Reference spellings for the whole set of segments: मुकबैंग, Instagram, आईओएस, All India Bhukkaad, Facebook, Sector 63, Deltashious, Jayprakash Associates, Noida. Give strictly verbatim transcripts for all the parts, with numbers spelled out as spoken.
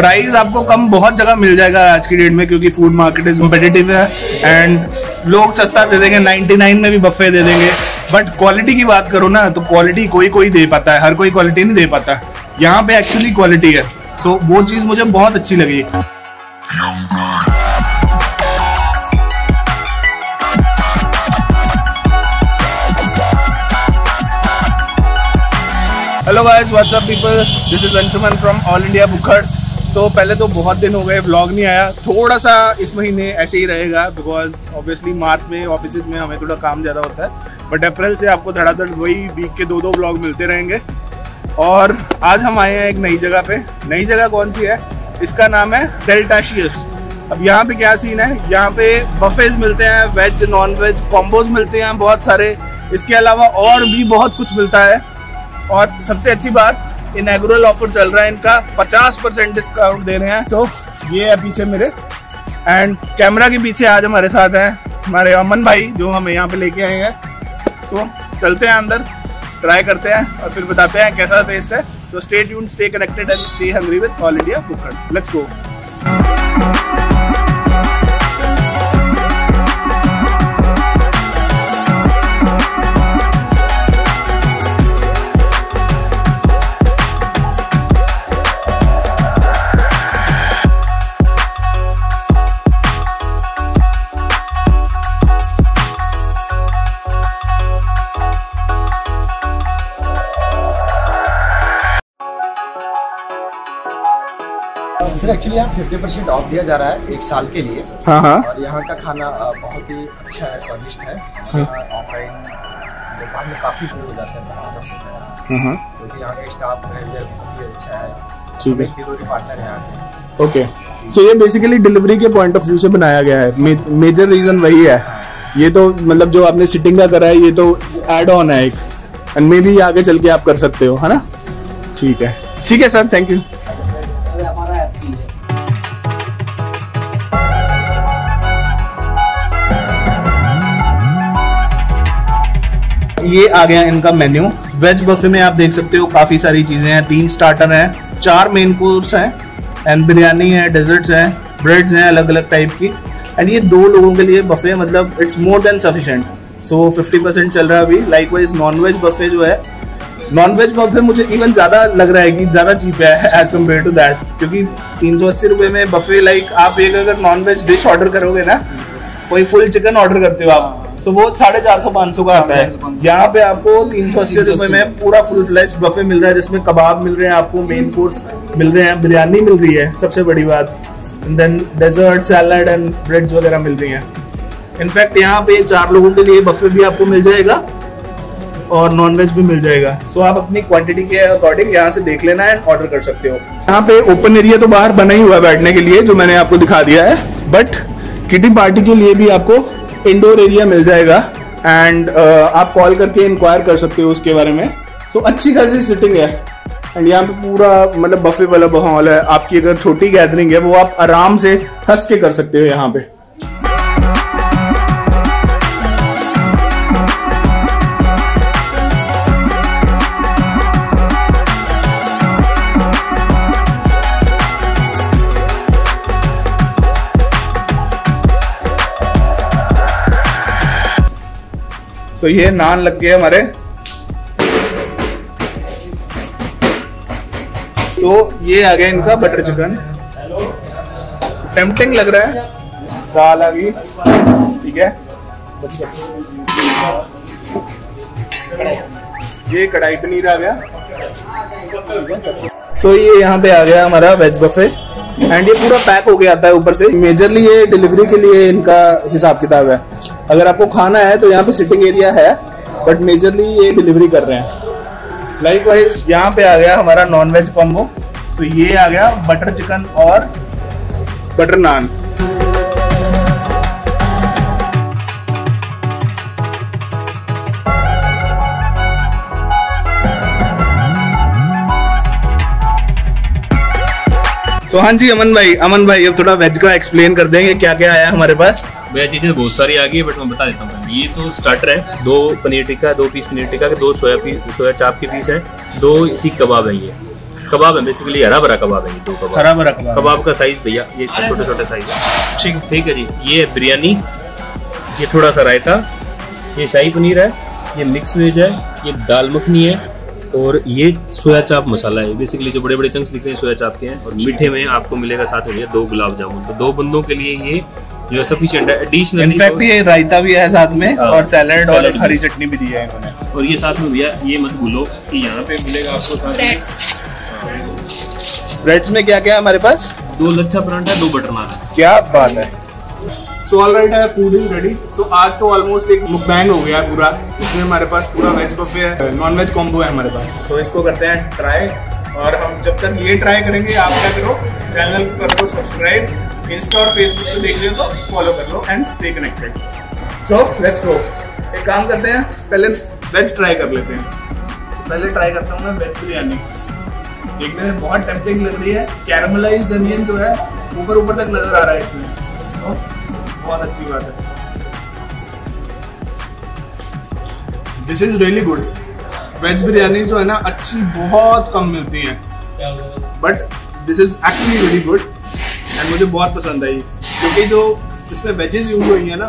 Price आपको कम बहुत जगह मिल जाएगा आज की डेट में, क्योंकि फूड मार्केट इज कॉम्पिटिटिव है एंड लोग सस्ता दे देंगे, निन्यानवे में भी बफे दे देंगे। बट क्वालिटी की बात करो ना तो क्वालिटी कोई कोई दे पाता है, हर कोई क्वालिटी नहीं दे पाता। यहाँ पे एक्चुअली क्वालिटी है, सो so, वो चीज़ मुझे बहुत अच्छी लगी। Hello guys, what's up people, this is Anshuman from all India Bhukkad. So पहले तो बहुत दिन हो गए व्लॉग नहीं आया, थोड़ा सा इस महीने ऐसे ही रहेगा बिकॉज ऑब्वियसली मार्च में ऑफिस में हमें थोड़ा काम ज़्यादा होता है। बट अप्रैल से आपको धड़ाधड़ वही वीक के दो दो व्लॉग मिलते रहेंगे। और आज हम आए हैं एक नई जगह पे। नई जगह कौन सी है, इसका नाम है डेल्टाशियस। अब यहाँ पे क्या सीन है, यहाँ पे बफेज मिलते हैं, वेज नॉन वेज कॉम्बोज मिलते हैं बहुत सारे, इसके अलावा और भी बहुत कुछ मिलता है। और सबसे अच्छी बात, इनैगुरल ऑफर चल रहा है इनका, पचास परसेंट डिस्काउंट दे रहे हैं। सो so, ये है पीछे मेरे एंड कैमरा के पीछे आज हमारे साथ हैं हमारे अमन भाई जो हमें यहाँ पे लेके आए हैं। सो so, चलते हैं अंदर, ट्राई करते हैं और फिर बताते हैं कैसा टेस्ट है। तो stay tuned, stay connected and stay hungry with all India Bhukkad. Let's go. Sir actually यहाँ फिफ्टी परसेंट ऑफ दिया जा रहा है एक साल के लिए। हाँ हाँ। और यहाँ का खाना बहुत ही अच्छा है, स्वादिष्ट है। ऑफलाइन दुकान में काफी दूर हो जाते हैं क्योंकि यहाँ का स्टाफ बिहेवियर बहुत ही अच्छा है। ठीक है, पार्टनर है यहाँ के। ओके, सो ये बेसिकली डिलीवरी के पॉइंट ऑफ व्यू से बनाया गया है, मेजर रीजन वही है। ये तो मतलब जो आपने सिटिंग का करा है ये तो एड ऑन है एक, एंड मे बी आगे चल के आप कर सकते हो, है ना। ठीक है, ठीक है सर, थैंक यू। ये आ गया इनका मेन्यू। वेज बफे में आप देख सकते हो काफ़ी सारी चीज़ें हैं, तीन स्टार्टर हैं, चार मेन कोर्स हैं एंड बिरयानी है, डेजर्ट्स हैं, ब्रेड्स हैं अलग अलग टाइप की। एंड ये दो लोगों के लिए बफे मतलब it's more than sufficient. So fifty percent चल रहा है अभी। Likewise non veg buffet जो है, नॉन वेज बफे मुझे इवन ज़्यादा लग रहा है कि ज़्यादा चीप है एज़ कम्पेयर टू दैट, क्योंकि तीन सौ अस्सी रुपये में बफे लाइक आप एक अगर नॉन वेज डिश ऑर्डर करोगे ना, कोई फुल चिकन ऑर्डर करते हो आप, तो वो साढ़े चार सौ पाँच सौ का आता है। यहाँ पे आपको तीन सौ अस्सी रुपये में पूरा फुल फ्लैश बफे मिल रहा है, जिसमें कबाब मिल रहे हैं आपको, मेन कोर्स मिल रहे हैं, बिरयानी मिल रही है सबसे बड़ी बात, and then dessert, salad and breads वगैरह मिल रही हैं। इनफैक्ट यहाँ पे चार लोगों के लिए बफे भी आपको मिल जाएगा और नॉनवेज भी मिल जाएगा। सो so, आप अपनी क्वांटिटी के अकॉर्डिंग यहाँ से देख लेना एंड ऑर्डर कर सकते हो। यहाँ पे ओपन एरिया तो बाहर बना ही हुआ है बैठने के लिए, जो मैंने आपको दिखा दिया है, बट किटी पार्टी के लिए भी आपको इंडोर एरिया मिल जाएगा एंड uh, आप कॉल करके इंक्वायर कर सकते हो उसके बारे में। सो so, अच्छी खासी सिटिंग है एंड यहाँ पे पूरा मतलब बफे वाला माहौल है। आपकी अगर छोटी गैदरिंग है वो आप आराम से हंस के कर सकते हो यहाँ पे। तो so, ये नान लग गए हमारे। तो so, ये आ गया इनका बटर चिकन, टेम्पटिंग लग रहा है। दाल आ गई, ठीक है। ये कढ़ाई पनीर आ गया। सो so, ये यहाँ पे आ गया हमारा वेज बफे एंड ये पूरा पैक होके आता है ऊपर से। मेजरली ये डिलीवरी के लिए इनका हिसाब किताब है। अगर आपको खाना है तो यहाँ पे सिटिंग एरिया है, बट मेजरली ये डिलीवरी कर रहे हैं। लाइक वाइज यहाँ पे आ गया हमारा नॉन वेज कॉम्बो। सो ये आ गया बटर चिकन और बटर नान। तो हाँ जी अमन भाई, अमन भाई अब थोड़ा वेज का एक्सप्लेन कर देंगे क्या क्या आया हमारे पास। वेज चीज़ें बहुत सारी आ गई है बट मैं बता देता हूँ। ये तो स्टार्टर है, दो पनीर टिक्का, दो पीस पनीर टिक्का के, दो सोया पीस, सोया चाप के पीस हैं, दो इसी कबाब है ये। कबाब है, बेसिकली हरा भरा कबाब है, दो कबाब, हरा भरा कबाब, कबाब का साइज भैया ये छोटे छोटे साइज है। ठीक ठीक है जी, ये है बिरयानी, ये थोड़ा सा रायता, ये शाही पनीर है, ये मिक्स वेज है, ये दाल मखनी है और ये सोया चाप मसाला है। बेसिकली जो बड़े बड़े चंक्स दिखते हैं सोया चाप के हैं। और मीठे में आपको मिलेगा साथ में दो गुलाब जामुन। तो दो बंदों के लिए ये जो सफिशिएंट है। एडिशनल इनफैक्ट ये रायता भी है साथ में और सैलेड और हरी चटनी भी दी है इन्होंने। और ये साथ में भैया ये मत भूलो कि यहाँ पे मिलेगा आपको ब्रेड्स। ब्रेड्स में क्या क्या है हमारे पास? दो लच्छा परांठा, दो बटर नान। क्या बात है। So all right है, food is ready. So आज तो almost एक मुकबैंग हो गया पूरा। इसमें हमारे पास पूरा वेज बफे है, नॉन वेज कॉम्बो है हमारे पास। तो इसको करते हैं ट्राई, और हम जब तक ये ट्राई करेंगे आप क्या करो, चैनल कर लो सब्सक्राइब, इंस्टा और फेसबुक पे देख रहे हो तो फॉलो कर लो and stay connected. So let's go. एक काम करते हैं, पहले वेज ट्राई कर लेते हैं। पहले ट्राई करता हूँ मैं वेज बिरयानी। देखने में बहुत टेम्पटिंग लग रही है। कैरमलाइज्ड अनियन जो है ऊपर ऊपर तक नजर आ रहा है इसमें, बहुत अच्छी बात है। This is really good. Veg biryani जो है ना अच्छी बहुत कम मिलती है, but this is actually really good and मुझे बहुत पसंद आई, क्योंकि जो इसमें वेजेस यूज हुई है ना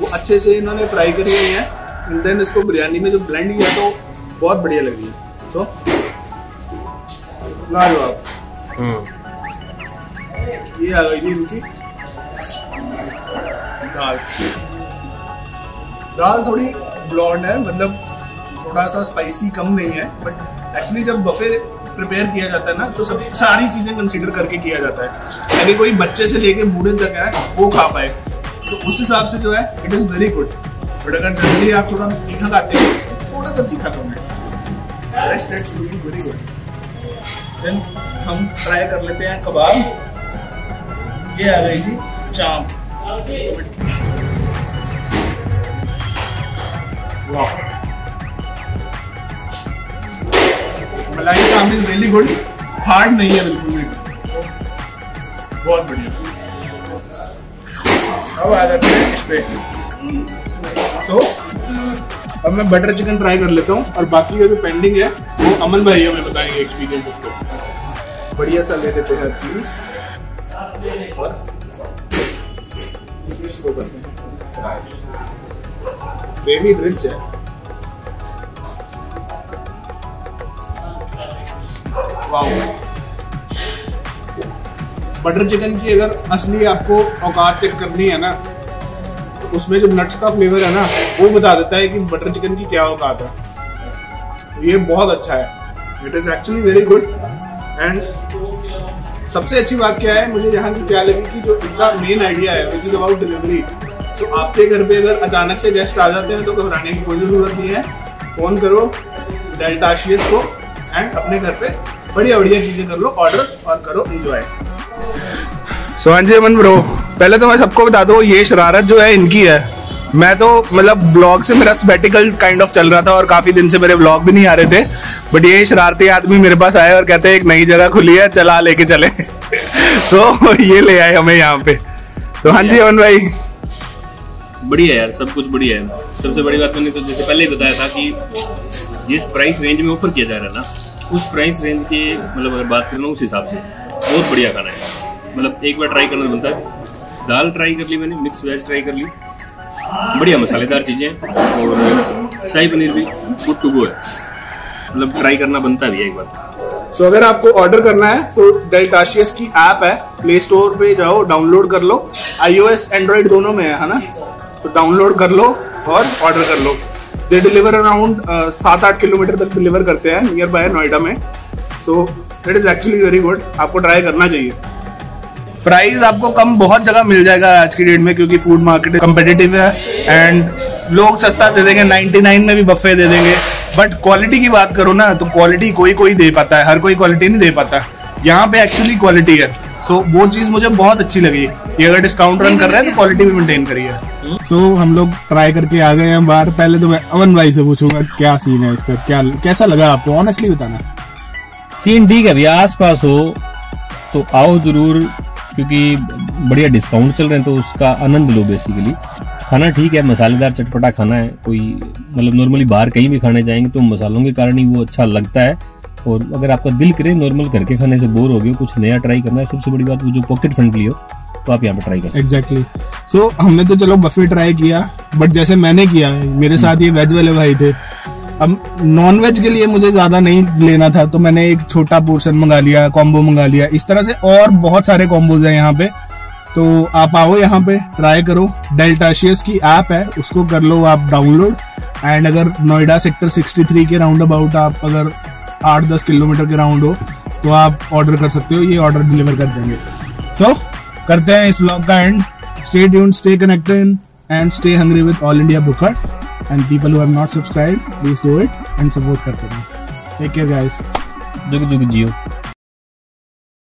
वो अच्छे से इन्होंने फ्राई करी हुई है एंड देन इसको बिरयानी में जो ब्लेंड किया तो बहुत बढ़िया लग रही है। सो लाजवाब ये आ गई इनकी दाल। दाल थोड़ी ब्लॉन्ड है, मतलब थोड़ा सा स्पाइसी कम नहीं है, बट एक्चुअली जब बफे प्रिपेयर किया जाता है ना तो सब सारी चीज़ें कंसीडर करके किया जाता है, यानी कोई बच्चे से लेके बूढ़े तक है वो खा पाए। तो उस हिसाब से जो है it is very good. But अगर जनरली आप थोड़ा तीखा खाते हो तो थोड़ा सा तीखा खाओगे। Rest it's very good. Then हम ट्राई कर लेते हैं कबाब। ये आ गई थी चाप। वाह, मलाई चाप इज रियली गुड। हार्ड नहीं है बिल्कुल भी, बहुत बढ़िया। अब आ जाते हैं इस पे। सो अब मैं बटर चिकन ट्राई कर लेता हूँ और बाकी का जो पेंडिंग है वो अमन भाई हमें बताएंगे एक्सपीरियंस उसको। बढ़िया सा ले लेते हैं प्लीज और इसको करते हैं। बेबी रिच है, वाव। बटर चिकन की अगर असली आपको औकात चेक करनी है ना तो उसमें जो नट्स का फ्लेवर है ना वो बता देता है कि बटर चिकन की क्या औकात है। ये बहुत अच्छा है, it is actually very good. And सबसे अच्छी बात क्या है मुझे यहाँ की क्या लगी कि जो इनका मेन आइडिया है विच इज़ अबाउट डिलीवरी। तो आपके घर पे अगर अचानक से गेस्ट आ जाते हैं तो घबराने की कोई ज़रूरत नहीं है। फ़ोन करो डेल्टाशियस को एंड अपने घर पे बढ़िया बढ़िया चीज़ें कर लो ऑर्डर और करो एंजॉय। सो हाँ जी अमन ब्रो, पहले तो मैं सबको बता दूँ ये शरारत जो है इनकी है। मैं तो मतलब ब्लॉग से मेरा स्पेटिकल काइंड ऑफ चल रहा था और काफ़ी दिन से मेरे ब्लॉग भी नहीं आ रहे थे, बट ये शरारती आदमी मेरे पास आए और कहते हैं एक नई जगह खुली है चला लेके चले। सो so, ये ले आए हमें यहाँ पे। तो हाँ जी अमन भाई, बढ़िया यार, सब कुछ बढ़िया है। सबसे बड़ी बात मैंने तो जैसे पहले ही बताया था कि जिस प्राइस रेंज में ऑफर किया जा रहा था उस प्राइस रेंज के मतलब अगर बात कर लूँ उस हिसाब से बहुत बढ़िया खाना है। मतलब एक बार ट्राई करना बनता है। दाल ट्राई कर ली मैंने, मिक्स वेज ट्राई कर ली, बढ़िया मसालेदार चीज़ें, और शाही पनीर भी गुड टू गो है। मतलब ट्राई करना बनता भी है एक बार। सो so, अगर आपको ऑर्डर करना है तो डेल्टाशियस की ऐप है, प्ले स्टोर पे जाओ डाउनलोड कर लो। आईओएस एंड्रॉइड दोनों में है ना, तो डाउनलोड कर लो और ऑर्डर कर लो। दे डिलीवर अराउंड सात आठ किलोमीटर तक डिलीवर करते हैं, नियर बाय नोएडा में। So it is actually very good, आपको ट्राई करना चाहिए। प्राइस आपको कम बहुत जगह मिल जाएगा आज की डेट में, क्योंकि फूड मार्केट कम्पिटिटिव है एंड लोग सस्ता दे देंगे, निन्यानवे में भी बफे दे देंगे। बट क्वालिटी की बात करो ना तो क्वालिटी कोई कोई दे पाता है, हर कोई क्वालिटी नहीं दे पाता। यहाँ पे एक्चुअली क्वालिटी है। सो so, वो चीज़ मुझे बहुत अच्छी लगी। ये अगर डिस्काउंट रन कर रहे हैं तो क्वालिटी भी मेनटेन करिए। सो so, हम लोग ट्राई करके आ गए हैं बाहर। पहले तो मैं अमन भाई से पूछूंगा क्या सीन है इसका, क्या कैसा लगा आपको, ऑनेस्टली बताना। सीन ठीक है भैया, आस पास हो तो आओ जरूर, क्योंकि बढ़िया डिस्काउंट चल रहे हैं तो उसका आनंद लो। बेसिकली खाना ठीक है, मसालेदार चटपटा खाना है। कोई मतलब नॉर्मली बाहर कहीं भी खाने जाएंगे तो मसालों के कारण ही वो अच्छा लगता है। और अगर आपका दिल करे नॉर्मल करके खाने से बोर हो गए, कुछ नया ट्राई करना है, सबसे बड़ी बात वो जो पॉकेट फ्रेंडली हो तो आप यहाँ पे ट्राई करें। Exactly exactly. सो so, हमने तो चलो बफे ट्राई किया, बट जैसे मैंने किया, मेरे साथ ये वेज वाले भाई थे, अब नॉन वेज के लिए मुझे ज्यादा नहीं लेना था तो मैंने एक छोटा पोर्शन मंगा लिया, कॉम्बो मंगा लिया। इस तरह से और बहुत सारे कॉम्बोज हैं यहाँ पे, तो आप आओ यहाँ पे ट्राई करो। डेल्टाशियस की ऐप है, उसको कर लो आप डाउनलोड। एंड अगर नोएडा सेक्टर तिरसठ के राउंड अबाउट आप अगर आठ दस किलोमीटर के राउंड हो तो आप ऑर्डर कर सकते हो, ये ऑर्डर डिलीवर कर देंगे। सो so, करते हैं इस व्लॉग का end. Stay tuned, stay connected and stay hungry with all India Bhukkad. And people who have not subscribed, please do it and support करते हैं। Take care guys, जुग जुग जियो।